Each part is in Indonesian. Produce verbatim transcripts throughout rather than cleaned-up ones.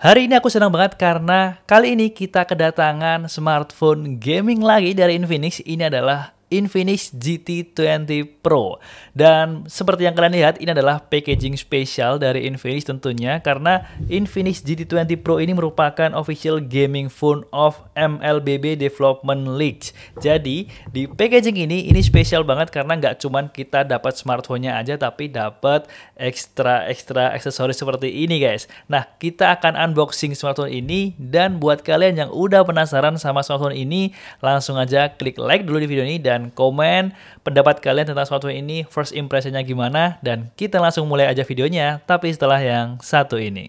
Hari ini aku senang banget karena kali ini kita kedatangan smartphone gaming lagi dari Infinix. Ini adalah Infinix G T dua puluh Pro. Dan seperti yang kalian lihat, ini adalah packaging spesial dari Infinix tentunya, karena Infinix G T dua puluh Pro ini merupakan official gaming phone of M L B B Development League. Jadi di packaging ini, ini spesial banget karena nggak cuman kita dapat smartphone-nya aja, tapi dapat ekstra-ekstra aksesoris seperti ini guys. Nah, kita akan unboxing smartphone ini, dan buat kalian yang udah penasaran sama smartphone ini, langsung aja klik like dulu di video ini dan komen pendapat kalian tentang smartphone ini, first impression-nya gimana, dan kita langsung mulai aja videonya, tapi setelah yang satu ini.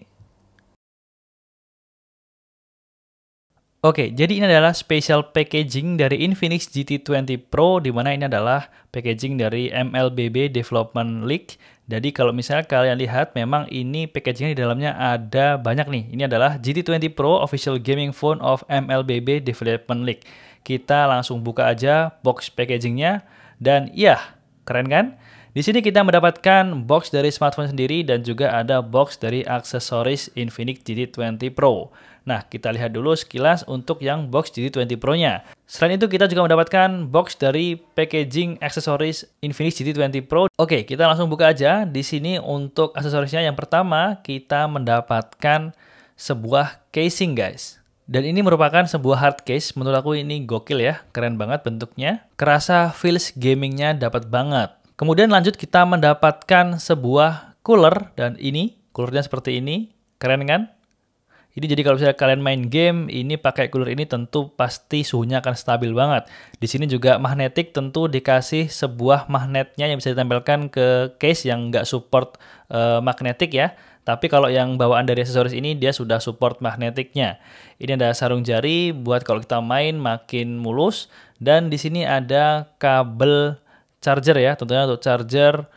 Oke, jadi ini adalah special packaging dari Infinix G T dua puluh Pro, di mana ini adalah packaging dari M L B B Development League. Jadi kalau misalnya kalian lihat, memang ini packagingnya di dalamnya ada banyak nih. Ini adalah G T dua puluh Pro Official Gaming Phone of M L B B Development League. Kita langsung buka aja box packagingnya, dan iya, keren kan? Di sini kita mendapatkan box dari smartphone sendiri dan juga ada box dari aksesoris Infinix G T dua puluh Pro. Nah, kita lihat dulu sekilas untuk yang box G T dua puluh Pro-nya. Selain itu, kita juga mendapatkan box dari packaging aksesoris Infinix G T dua puluh Pro. Oke, kita langsung buka aja. Di sini untuk aksesorisnya yang pertama, kita mendapatkan sebuah casing, guys. Dan ini merupakan sebuah hard case. Menurut aku ini gokil ya, keren banget bentuknya. Kerasa feels gamingnya dapat banget. Kemudian lanjut kita mendapatkan sebuah cooler, dan ini coolernya seperti ini, keren kan? Ini jadi kalau misalnya kalian main game, ini pakai cooler ini tentu pasti suhunya akan stabil banget. Di sini juga magnetik, tentu dikasih sebuah magnetnya yang bisa ditempelkan ke case yang nggak support uh, magnetik ya. Tapi kalau yang bawaan dari aksesoris ini, dia sudah support magnetiknya. Ini ada sarung jari buat kalau kita main makin mulus. Dan di sini ada kabel charger ya, tentunya untuk charger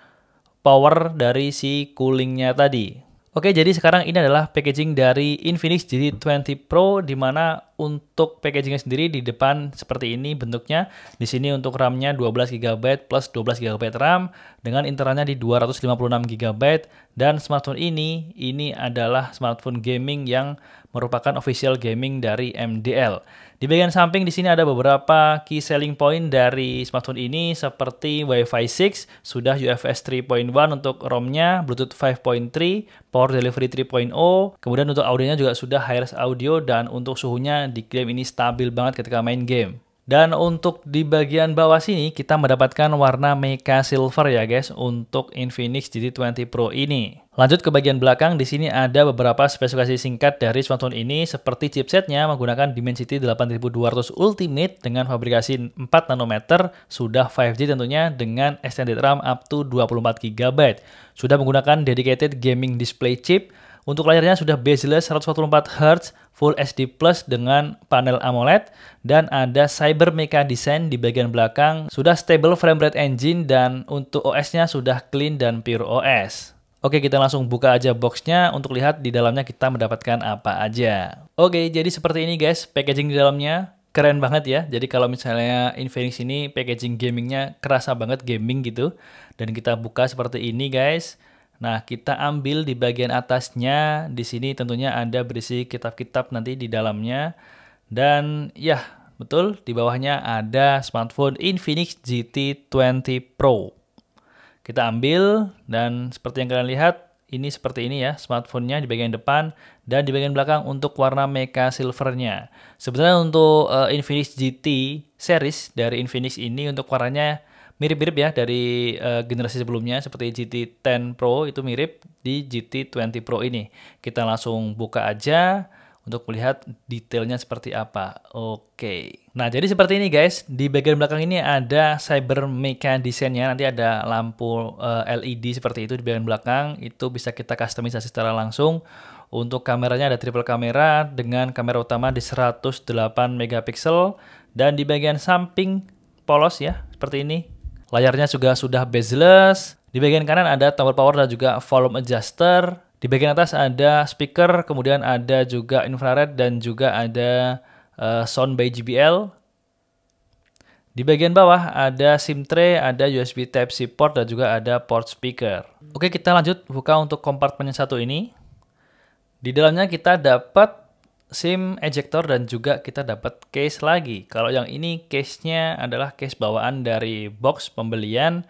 power dari si coolingnya tadi. Oke, jadi sekarang ini adalah packaging dari Infinix G T dua puluh Pro, di mana untuk packagingnya sendiri di depan seperti ini bentuknya. Di sini untuk RAM-nya dua belas giga byte plus dua belas giga byte RAM dengan internalnya di dua ratus lima puluh enam giga byte, dan smartphone ini ini adalah smartphone gaming yang merupakan official gaming dari M D L. Di bagian samping di sini ada beberapa key selling point dari smartphone ini, seperti Wi-Fi six, sudah U F S three point one untuk ROM-nya, Bluetooth five point three, Power Delivery three point nol, kemudian untuk audionya juga sudah High-Res Audio, dan untuk suhunya diklaim ini stabil banget ketika main game. Dan untuk di bagian bawah sini kita mendapatkan warna Mecha Silver ya guys untuk Infinix G T dua puluh Pro ini. Lanjut ke bagian belakang, di sini ada beberapa spesifikasi singkat dari smartphone ini, seperti chipsetnya menggunakan Dimensity delapan ribu dua ratus Ultimate dengan fabrikasi empat nanometer, sudah lima G tentunya dengan extended RAM up to dua puluh empat giga byte. Sudah menggunakan dedicated gaming display chip. Untuk layarnya sudah bezel-less seratus empat puluh empat hertz Full H D Plus dengan panel AMOLED, dan ada Cyber Mecha Design di bagian belakang, sudah stable frame rate engine, dan untuk O S-nya sudah clean dan pure O S. Oke, kita langsung buka aja box-nya untuk lihat di dalamnya kita mendapatkan apa aja. Oke, jadi seperti ini guys packaging di dalamnya. Keren banget ya, jadi kalau misalnya Infinix ini packaging gamingnya kerasa banget gaming gitu. Dan kita buka seperti ini guys. Nah, kita ambil di bagian atasnya. Di sini tentunya ada berisi kitab-kitab nanti di dalamnya. Dan ya, betul, di bawahnya ada smartphone Infinix G T dua puluh Pro. Kita ambil, dan seperti yang kalian lihat, ini seperti ini ya smartphone-nya di bagian depan, dan di bagian belakang untuk warna Mecha Silver-nya. Sebenarnya untuk uh, Infinix G T series dari Infinix ini untuk warnanya mirip-mirip ya dari uh, generasi sebelumnya, seperti G T sepuluh Pro itu mirip di G T dua puluh Pro ini. Kita langsung buka aja untuk melihat detailnya seperti apa. Oke. Nah, jadi seperti ini guys. Di bagian belakang ini ada Cyber Mecha Design-nya. Nanti ada lampu uh, L E D seperti itu di bagian belakang. Itu bisa kita customisasi secara langsung. Untuk kameranya ada triple kamera dengan kamera utama di seratus delapan megapiksel, dan di bagian samping polos ya, seperti ini. Layarnya juga sudah bezel-less. Di bagian kanan ada tombol power dan juga volume adjuster. Di bagian atas ada speaker, kemudian ada juga infrared, dan juga ada uh, sound by J B L. Di bagian bawah ada SIM tray, ada U S B Type-C port, dan juga ada port speaker. Oke, kita lanjut buka untuk kompartemen yang satu ini. Di dalamnya kita dapat SIM ejector dan juga kita dapat case lagi. Kalau yang ini case-nya adalah case bawaan dari box pembelian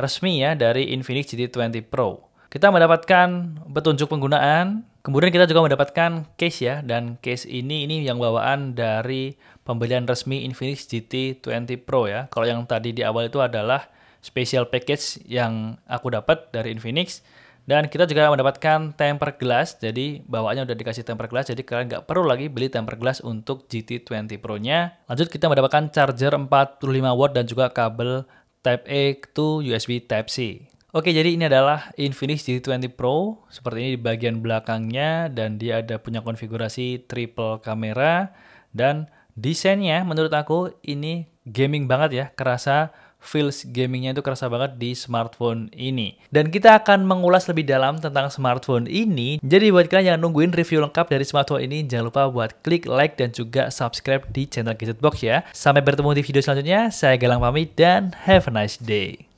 resmi ya dari Infinix G T dua puluh Pro. Kita mendapatkan petunjuk penggunaan, kemudian kita juga mendapatkan case ya, dan case ini ini yang bawaan dari pembelian resmi Infinix G T dua puluh Pro ya. Kalau yang tadi di awal itu adalah special package yang aku dapat dari Infinix. Dan kita juga mendapatkan tempered glass, jadi bawaannya udah dikasih tempered glass, jadi kalian nggak perlu lagi beli tempered glass untuk G T dua puluh Pro-nya. Lanjut kita mendapatkan charger empat puluh lima watt dan juga kabel Type A to U S B Type C. Oke, jadi ini adalah Infinix G T dua puluh Pro, seperti ini di bagian belakangnya, dan dia ada punya konfigurasi triple kamera, dan desainnya menurut aku ini gaming banget ya, kerasa. Feels gamingnya itu kerasa banget di smartphone ini. Dan kita akan mengulas lebih dalam tentang smartphone ini. Jadi buat kalian yang nungguin review lengkap dari smartphone ini, jangan lupa buat klik like dan juga subscribe di channel GadgetBox ya. Sampai bertemu di video selanjutnya. Saya Galang pamit dan have a nice day.